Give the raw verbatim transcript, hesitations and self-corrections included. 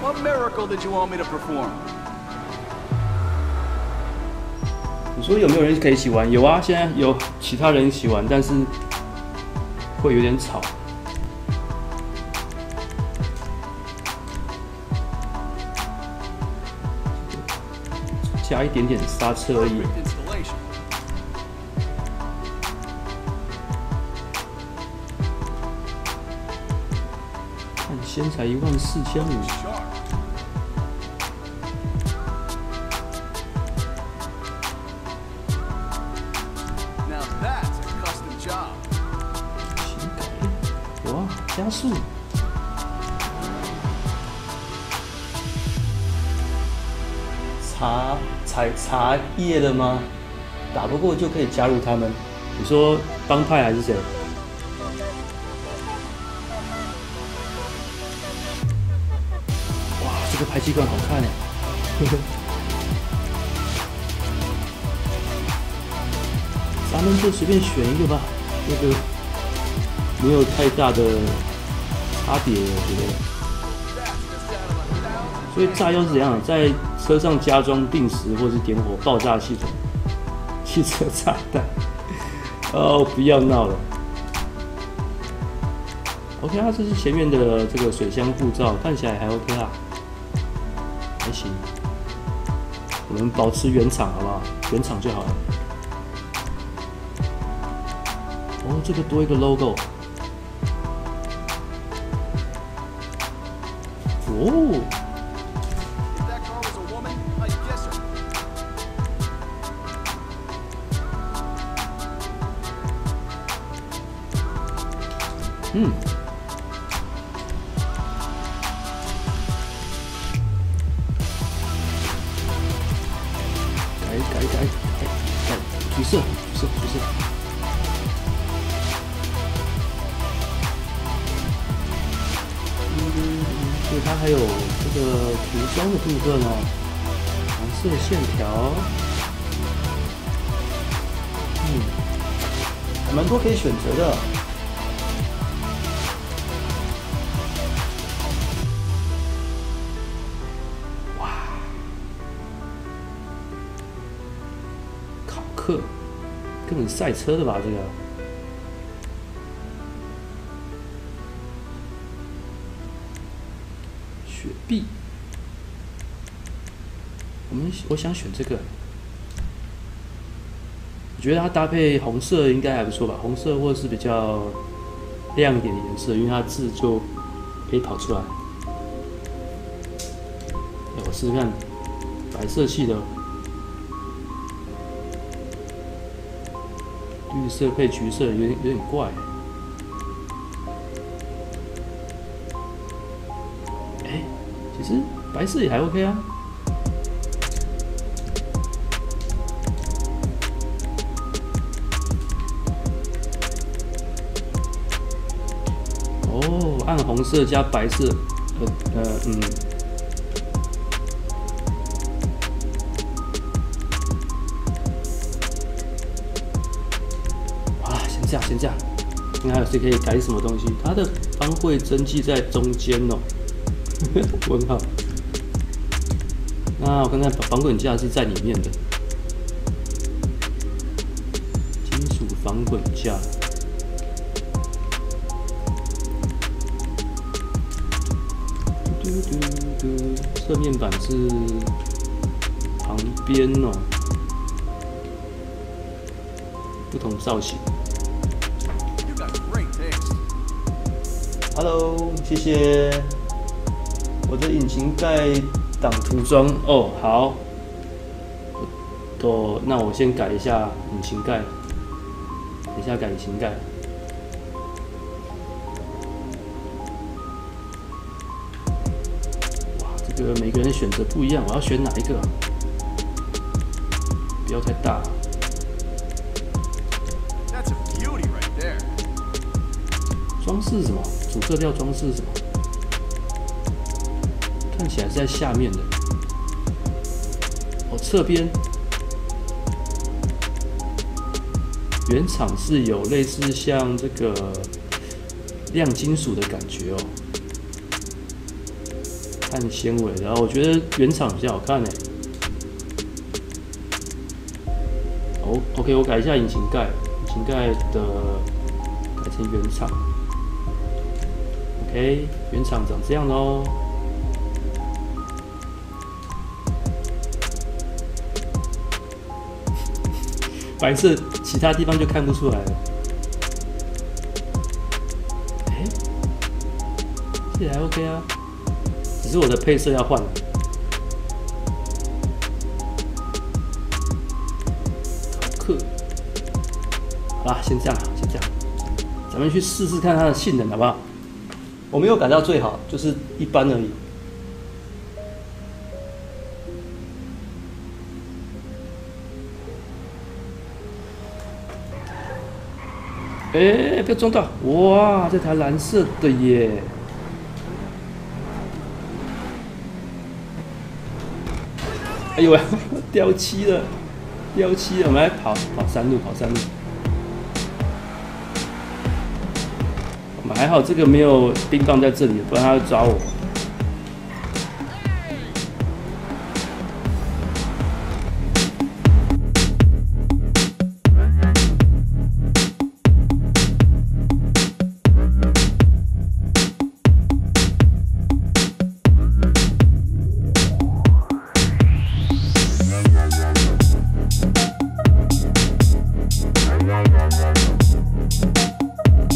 What miracle did you want me to perform? 你说有没有人可以一起玩？有啊，现在有其他人一起玩，但是会有点吵。 加一点点刹车而已。看，先才一万四千五。有啊，加速。 茶采茶叶的吗？打不过就可以加入他们。你说帮派还是谁？哇，这个排气管好看哎！咱们就随便选一个吧，那个没有太大的差别，我觉得。 所以炸药是怎样？在车上加装定时或是点火爆炸系统、汽车炸弹。哦，不要闹了。OK 啊，这是前面的这个水箱护罩，看起来还 OK 啊，还行。我们保持原厂好不好？原厂就好了。哦，这个多一个 logo。 哦。 嗯，改改改改改，橘色橘色橘色。嗯，对，它还有这个涂装的部分哦，黄色线条。嗯，还蛮多可以选择的。 根本赛车的吧，这个。雪碧。我们我想选这个。我觉得它搭配红色应该还不错吧，红色或是比较亮一点的颜色，因为它字就可以跑出来。哎，我试试看，白色系的。 绿色配橘色有点有点怪，哎、欸，其实白色也还 OK 啊。哦，暗红色加白色，呃呃嗯。 先这样，先这样。你看还有谁可以改什么东西？它的方会蒸汽在中间哦。问号。那我看看防滚架是在里面的。金属防滚架。嘟嘟嘟，侧面板是旁边哦。不同造型。 Hello， 谢谢。我的引擎盖挡涂装哦，好。哦，那我先改一下引擎盖，等一下改引擎盖。哇，这个每个人选择不一样，我要选哪一个啊？不要太大。 装饰什么？主色调装饰什么？看起来是在下面的。哦，侧边原厂是有类似像这个亮金属的感觉哦，碳纤维，然后我觉得原厂比较好看哎。哦 ，OK， 我改一下引擎盖，引擎盖的改成原厂。OK， 原厂长这样喽。 白色，其他地方就看不出来了。哎、欸，这还 OK 啊，只是我的配色要换了。好酷！好啦，先这样，先这样，咱们去试试看它的性能好不好？我没有改到最好，就是一般而已。 哎、欸，不要撞到！哇，这台蓝色的耶！哎呦喂，掉漆了，掉漆了！我们来跑跑山路，跑山路。我们还好，这个没有冰棒在这里，不然他会抓我。